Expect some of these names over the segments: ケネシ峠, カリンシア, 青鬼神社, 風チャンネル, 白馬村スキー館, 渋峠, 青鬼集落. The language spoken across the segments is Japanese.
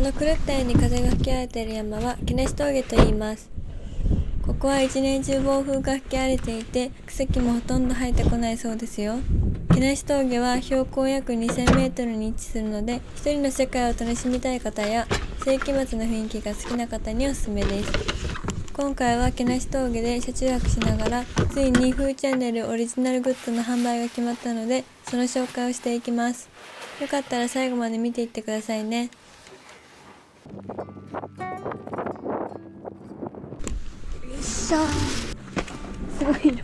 この狂ったように風が吹き荒れている山はケネシ峠と言います。ここは一年中暴風が吹き荒れていて、草木もほとんど生えてこないそうですよ。ケネシ峠は標高約 2000m に位置するので、一人の世界を楽しみたい方や世紀末の雰囲気が好きな方におすすめです。今回はケネシ峠で車中泊しながら、ついに風チャンネルオリジナルグッズの販売が決まったので、その紹介をしていきます。よかったら最後まで見ていってくださいね。すごいな。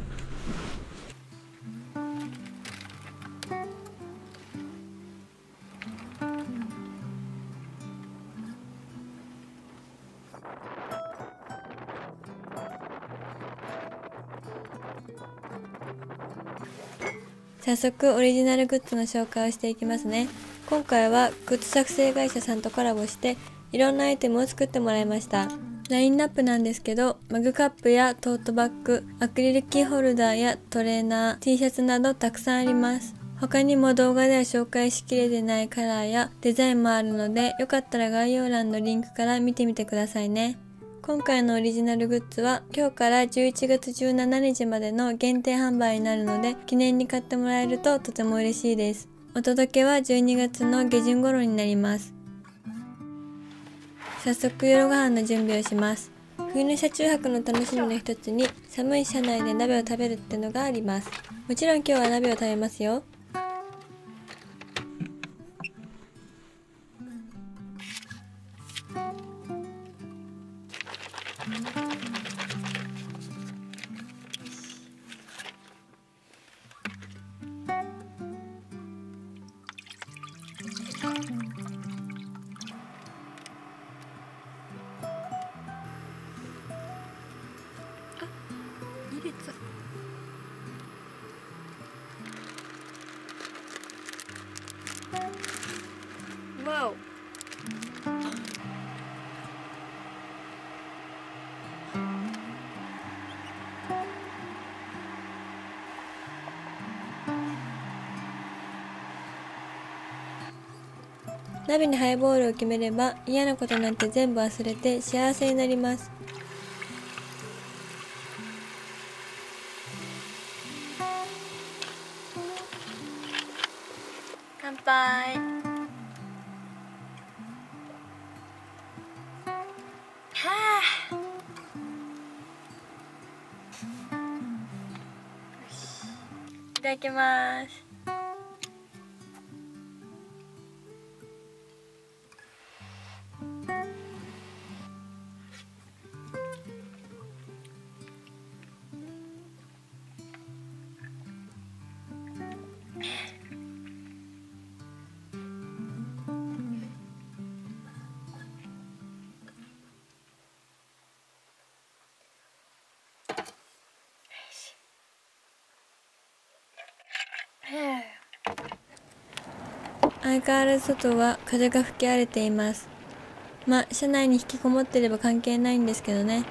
早速オリジナルグッズの紹介をしていきますね。今回はグッズ作成会社さんとコラボしていろんなアイテムを作ってもらいました。ラインナップなんですけど、マグカップやトートバッグ、アクリルキーホルダーやトレーナー、 T シャツなどたくさんあります。他にも動画では紹介しきれてないカラーやデザインもあるので、よかったら概要欄のリンクから見てみてくださいね。今回のオリジナルグッズは今日から11月17日までの限定販売になるので、記念に買ってもらえるととても嬉しいです。お届けは12月の下旬頃になります。早速夜ご飯の準備をします。冬の車中泊の楽しみの一つに、寒い車内で鍋を食べるってのがあります。もちろん今日は鍋を食べますよ。わお。鍋にハイボールを決めれば嫌なことなんて全部忘れて幸せになります。乾杯。はあ。いただきます。相変わらず外は風が吹き荒れています。まあ車内に引きこもってれば関係ないんですけどね。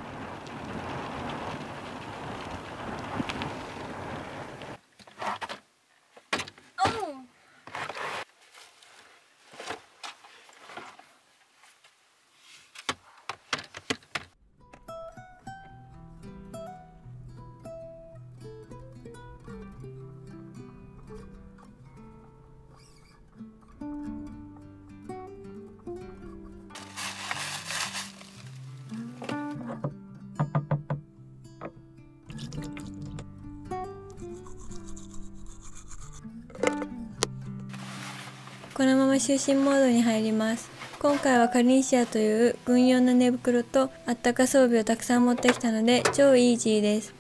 このまま就寝モードに入ります。今回はカリンシアという軍用の寝袋とあったか装備をたくさん持ってきたので、超イージーです。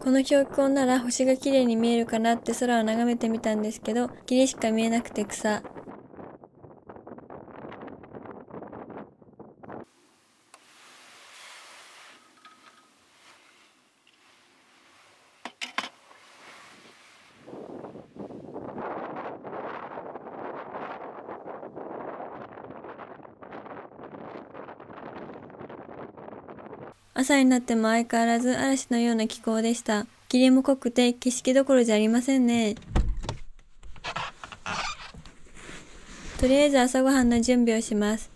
この標高なら星が綺麗に見えるかなって空を眺めてみたんですけど、霧しか見えなくて草。朝になっても相変わらず嵐のような気候でした。霧も濃くて景色どころじゃありませんね。とりあえず朝ごはんの準備をします。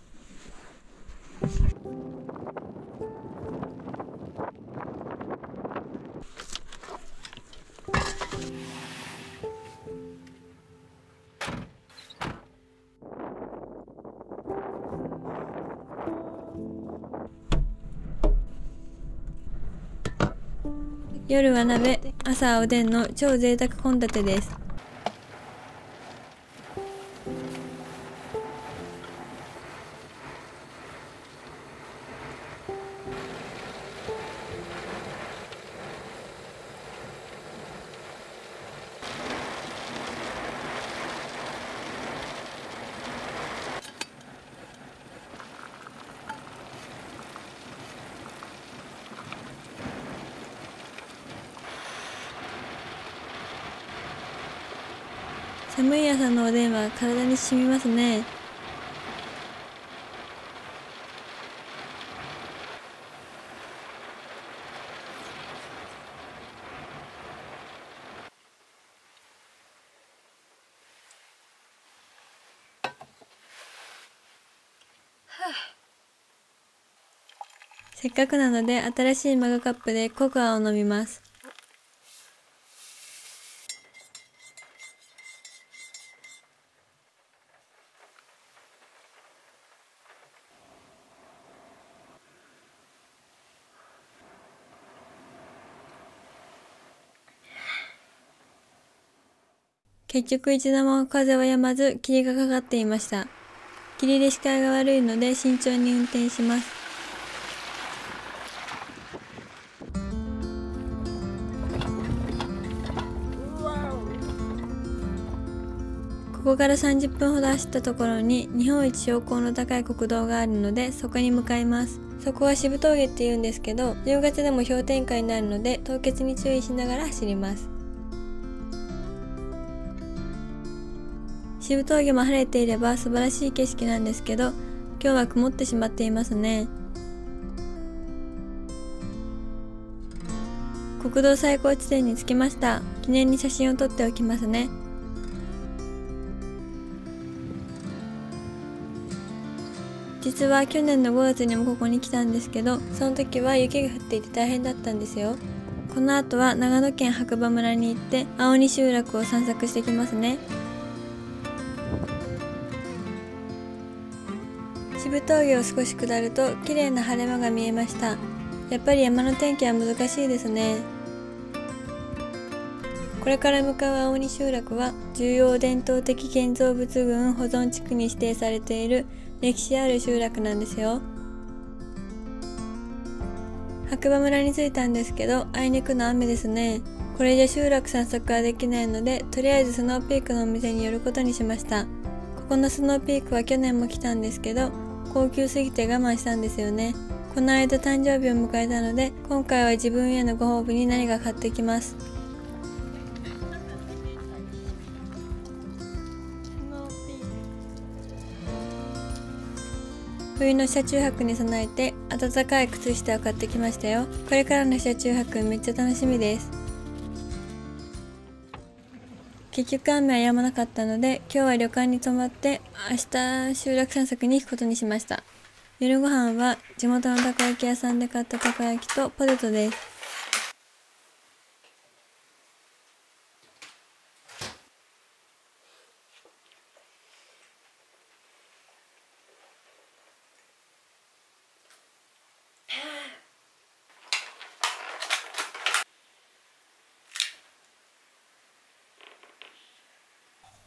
夜は鍋、朝はおでんの超贅沢献立です。寒い朝のおでんは体に染みますね。せっかくなので新しいマグカップでココアを飲みます。結局一度も風は止まず霧がかかっていました。霧で視界が悪いので慎重に運転します。ここから30分ほど走ったところに日本一標高の高い国道があるのでそこに向かいます。そこは渋峠って言うんですけど、10月でも氷点下になるので凍結に注意しながら走ります。渋峠も晴れていれば素晴らしい景色なんですけど、今日は曇ってしまっていますね。国道最高地点に着きました。記念に写真を撮っておきますね。実は去年の5月にもここに来たんですけど、その時は雪が降っていて大変だったんですよ。この後は長野県白馬村に行って青鬼集落を散策してきますね。渋峠を少し下ると綺麗な晴れ間が見えました。やっぱり山の天気は難しいですね。これから向かう青鬼集落は重要伝統的建造物群保存地区に指定されている歴史ある集落なんですよ。白馬村に着いたんですけど、あいにくの雨ですね。これじゃ集落散策はできないので、とりあえずスノーピークのお店に寄ることにしました。ここのスノーピークは去年も来たんですけど、高級すぎて我慢したんですよね。この間誕生日を迎えたので、今回は自分へのご褒美に何か買ってきます。冬の車中泊に備えて暖かい靴下を買ってきましたよ。これからの車中泊めっちゃ楽しみです。結局雨は止まなかったので、今日は旅館に泊まって明日集落散策に行くことにしました。夜ご飯は地元のたこ焼き屋さんで買ったたこ焼きとポテトです。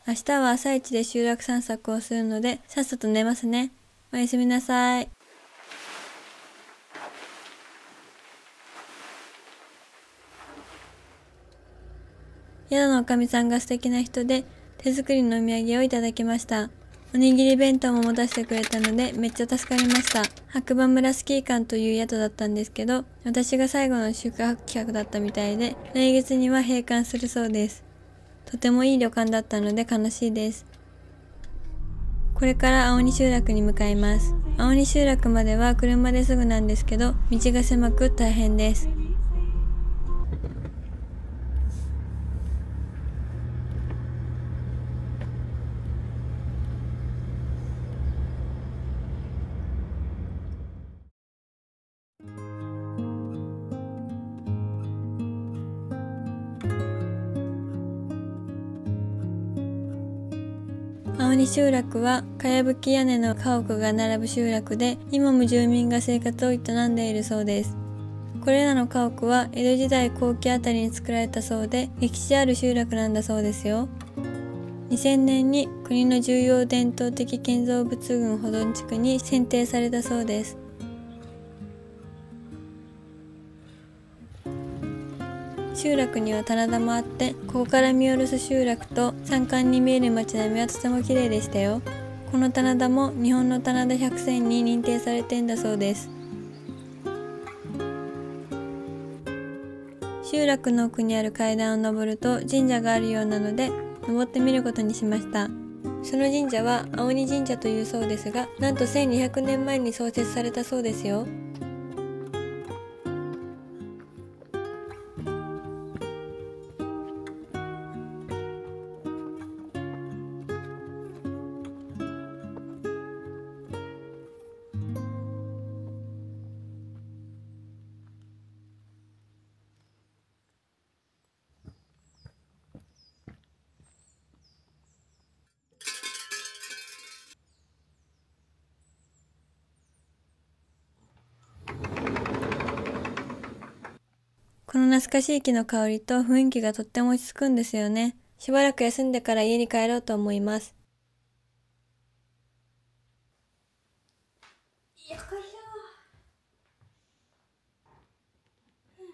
明日は朝一で集落散策をするので、さっさと寝ますね。おやすみなさい。宿のおかみさんが素敵な人で、手作りのお土産をいただきました。おにぎり弁当も持たせてくれたので、めっちゃ助かりました。白馬村スキー館という宿だったんですけど、私が最後の宿泊客だったみたいで、来月には閉館するそうです。とてもいい旅館だったので悲しいです。これから青鬼集落に向かいます。青鬼集落までは車ですぐなんですけど、道が狭く大変です。青鬼集落はかやぶき屋根の家屋が並ぶ集落で、今も住民が生活を営んでいるそうです。これらの家屋は江戸時代後期あたりに作られたそうで、歴史ある集落なんだそうですよ。2000年に国の重要伝統的建造物群保存地区に選定されたそうです。集落には棚田もあって、ここから見下ろす集落と山間に見える町並みはとても綺麗でしたよ。この棚田も日本の棚田百選に認定されてんだそうです。集落の奥にある階段を上ると神社があるようなので、上ってみることにしました。その神社は青鬼神社というそうですが、なんと1200年前に創設されたそうですよ。この懐かしい木の香りと雰囲気がとっても落ち着くんですよね。しばらく休んでから家に帰ろうと思います。よっこいしょ。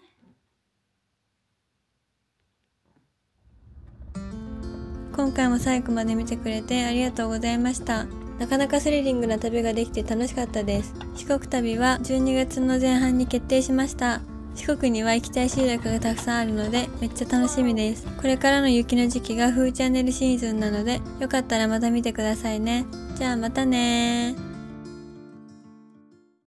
今回も最後まで見てくれてありがとうございました。なかなかスリリングな旅ができて楽しかったです。四国旅は12月の前半に決定しました。四国には行きたい集落がたくさんあるので、めっちゃ楽しみです。これからの雪の時期が風チャンネルシーズンなので、よかったらまた見てくださいね。じゃあまたねー。